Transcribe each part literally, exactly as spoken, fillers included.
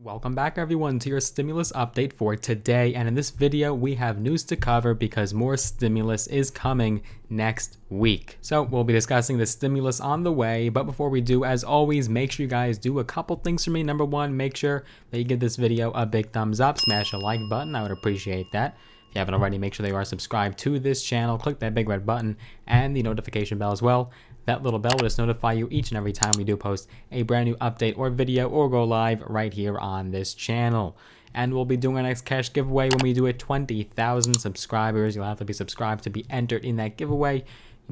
Welcome back everyone to your stimulus update for today, and in this video we have news to cover because more stimulus is coming next week. So we'll be discussing the stimulus on the way, but before we do, as always, make sure you guys do a couple things for me. Number one, make sure that you give this video a big thumbs up, smash a like button, I would appreciate that. If you haven't already, make sure that you are subscribed to this channel, click that big red button and the notification bell as well. That little bell will just notify you each and every time we do post a brand new update or video or go live right here on this channel. And we'll be doing our next cash giveaway when we do it. twenty thousand subscribers. You'll have to be subscribed to be entered in that giveaway. You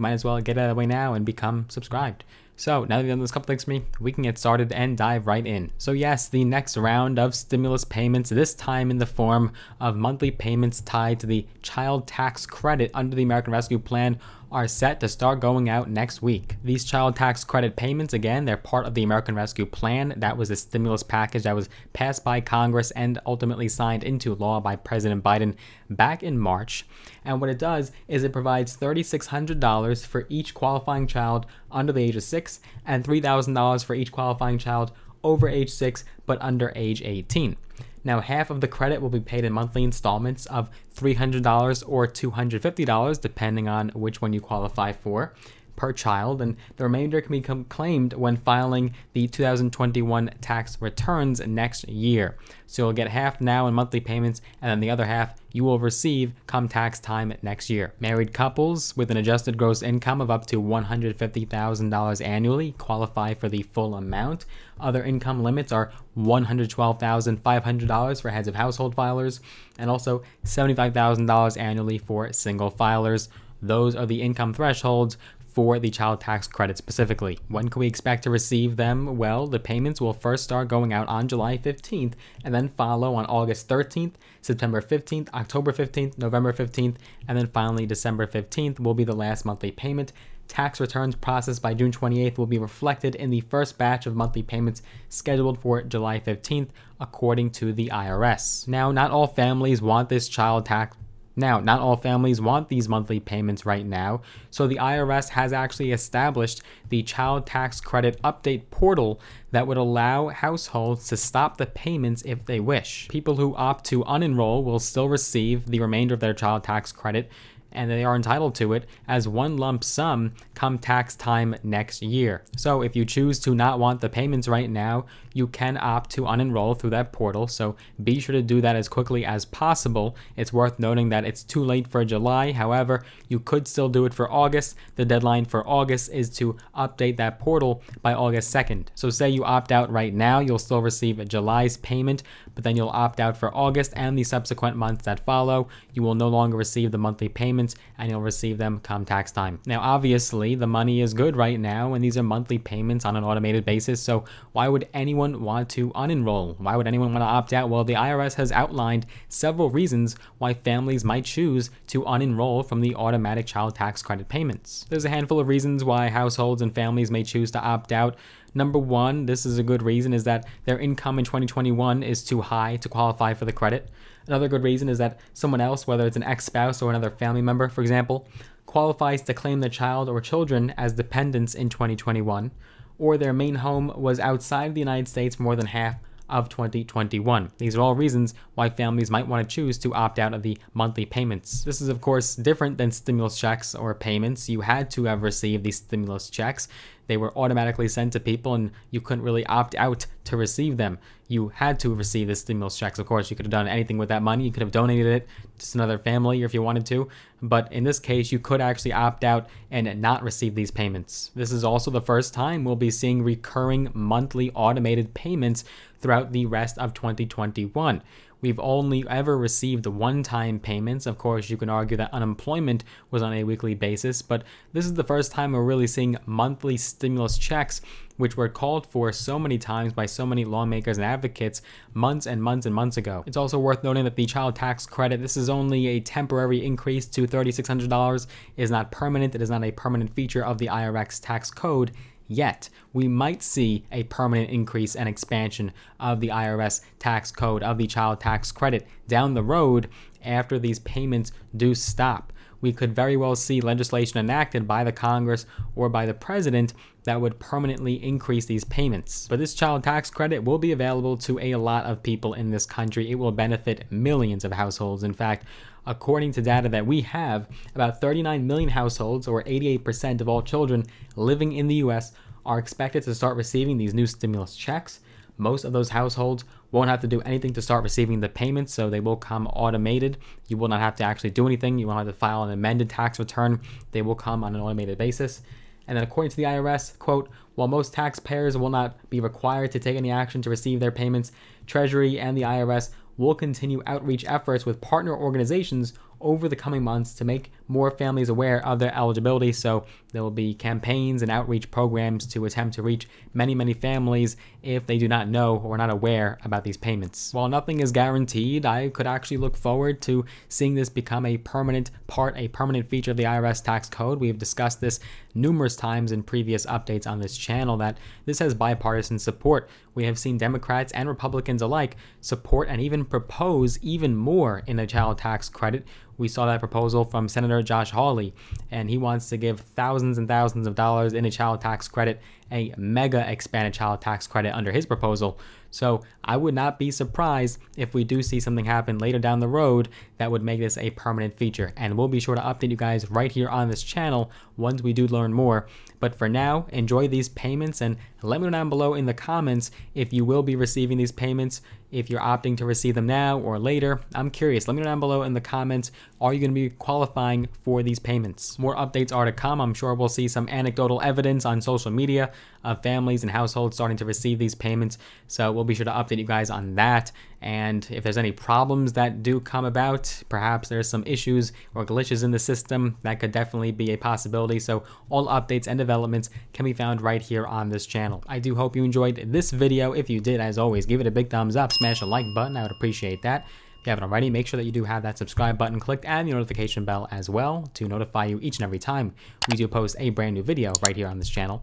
might as well get out of the way now and become subscribed. So now that we've done those couple things for me, we can get started and dive right in. So yes, the next round of stimulus payments, this time in the form of monthly payments tied to the child tax credit under the American Rescue Plan, are set to start going out next week. These child tax credit payments, again, they're part of the American Rescue Plan. That was the stimulus package that was passed by Congress and ultimately signed into law by President Biden back in March. And what it does is it provides three thousand six hundred dollars for each qualifying child under the age of six and three thousand dollars for each qualifying child over age six but under age eighteen. Now, half of the credit will be paid in monthly installments of three hundred dollars or two hundred fifty dollars, depending on which one you qualify for, per child, and the remainder can be claimed when filing the two thousand twenty-one tax returns next year. So you'll get half now in monthly payments, and then the other half you will receive come tax time next year. Married couples with an adjusted gross income of up to one hundred fifty thousand dollars annually qualify for the full amount. Other income limits are one hundred twelve thousand five hundred dollars for heads of household filers, and also seventy-five thousand dollars annually for single filers. Those are the income thresholds for the child tax credit specifically. When can we expect to receive them? Well, the payments will first start going out on July fifteenth and then follow on August thirteenth, September fifteenth, October fifteenth, November fifteenth, and then finally December fifteenth will be the last monthly payment. Tax returns processed by June twenty-eighth will be reflected in the first batch of monthly payments scheduled for July fifteenth, according to the I R S. Now, not all families want this child tax Now, not all families want these monthly payments right now, so the I R S has actually established the Child Tax Credit Update Portal that would allow households to stop the payments if they wish. People who opt to unenroll will still receive the remainder of their child tax credit, and they are entitled to it as one lump sum come tax time next year. So if you choose to not want the payments right now, you can opt to unenroll through that portal, so be sure to do that as quickly as possible. It's worth noting that it's too late for July, however, you could still do it for August. The deadline for August is to update that portal by August second. So say you opt out right now, you'll still receive July's payment, but then you'll opt out for August and the subsequent months that follow. You will no longer receive the monthly payments, and you'll receive them come tax time. Now, obviously, the money is good right now, and these are monthly payments on an automated basis, so why would anyone want to unenroll? Why would anyone want to opt out? Well, the I R S has outlined several reasons why families might choose to unenroll from the automatic child tax credit payments. There's a handful of reasons why households and families may choose to opt out. Number one, this is a good reason, is that their income in twenty twenty-one is too high to qualify for the credit. Another good reason is that someone else, whether it's an ex-spouse or another family member, for example, qualifies to claim the child or children as dependents in twenty twenty-one, or their main home was outside the United States more than half of twenty twenty-one. These are all reasons why families might want to choose to opt out of the monthly payments. This is, of course, different than stimulus checks or payments. You had to have received these stimulus checks. They were automatically sent to people and you couldn't really opt out to receive them. You had to receive the stimulus checks. Of course, you could have done anything with that money. You could have donated it to another family if you wanted to. But in this case, you could actually opt out and not receive these payments. This is also the first time we'll be seeing recurring monthly automated payments throughout the rest of twenty twenty-one. We've only ever received one-time payments. Of course, you can argue that unemployment was on a weekly basis, but this is the first time we're really seeing monthly stimulus checks, which were called for so many times by so many lawmakers and advocates months and months and months ago. It's also worth noting that the child tax credit, this is only a temporary increase to three thousand six hundred dollars. It is not permanent. It is not a permanent feature of the I R S tax code. Yet, we might see a permanent increase and expansion of the I R S tax code, of the child tax credit, down the road after these payments do stop. we could very well see legislation enacted by the Congress or by the president that would permanently increase these payments. But this child tax credit will be available to a lot of people in this country. It will benefit millions of households. In fact, according to data that we have, about thirty-nine million households, or eighty-eight percent of all children living in the U S, are expected to start receiving these new stimulus checks. Most of those households won't have to do anything to start receiving the payments, so they will come automated. You will not have to actually do anything. You won't have to file an amended tax return. They will come on an automated basis. And then according to the I R S, quote, while most taxpayers will not be required to take any action to receive their payments, Treasury and the I R S will continue outreach efforts with partner organizations over the coming months to make more families aware of their eligibility. So there will be campaigns and outreach programs to attempt to reach many, many families if they do not know or not aware about these payments. While nothing is guaranteed, I could actually look forward to seeing this become a permanent part, a permanent feature of the I R S tax code. We've discussed this numerous times in previous updates on this channel that this has bipartisan support. We have seen Democrats and Republicans alike support and even propose even more in the child tax credit. We saw that proposal from Senator Josh Hawley, and he wants to give thousands and thousands of dollars in a child tax credit, a mega expanded child tax credit under his proposal. So I would not be surprised if we do see something happen later down the road that would make this a permanent feature. And we'll be sure to update you guys right here on this channel once we do learn more. But for now, enjoy these payments, and let me know down below in the comments if you will be receiving these payments, if you're opting to receive them now or later. I'm curious. Let me know down below in the comments, are you going to be qualifying for these payments? More updates are to come. I'm sure we'll see some anecdotal evidence on social media of families and households starting to receive these payments. So we'll be sure to update you guys on that. And if there's any problems that do come about, perhaps there's some issues or glitches in the system, that could definitely be a possibility. So all updates and developments can be found right here on this channel. I do hope you enjoyed this video. If you did, as always, give it a big thumbs up, smash the like button. I would appreciate that. If you haven't already, make sure that you do have that subscribe button clicked and your notification bell as well to notify you each and every time we do post a brand new video right here on this channel.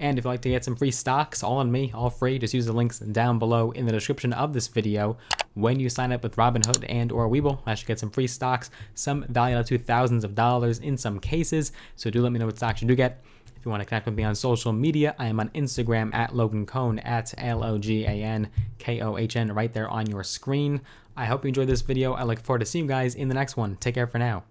And if you'd like to get some free stocks, all on me, all free, just use the links down below in the description of this video. When you sign up with Robinhood and or Webull, I should get some free stocks, some valued up to thousands of dollars in some cases. So do let me know what stocks you do get. If you want to connect with me on social media, I am on Instagram at Logan Kohn, at L O G A N K O H N, right there on your screen. I hope you enjoyed this video. I look forward to seeing you guys in the next one. Take care for now.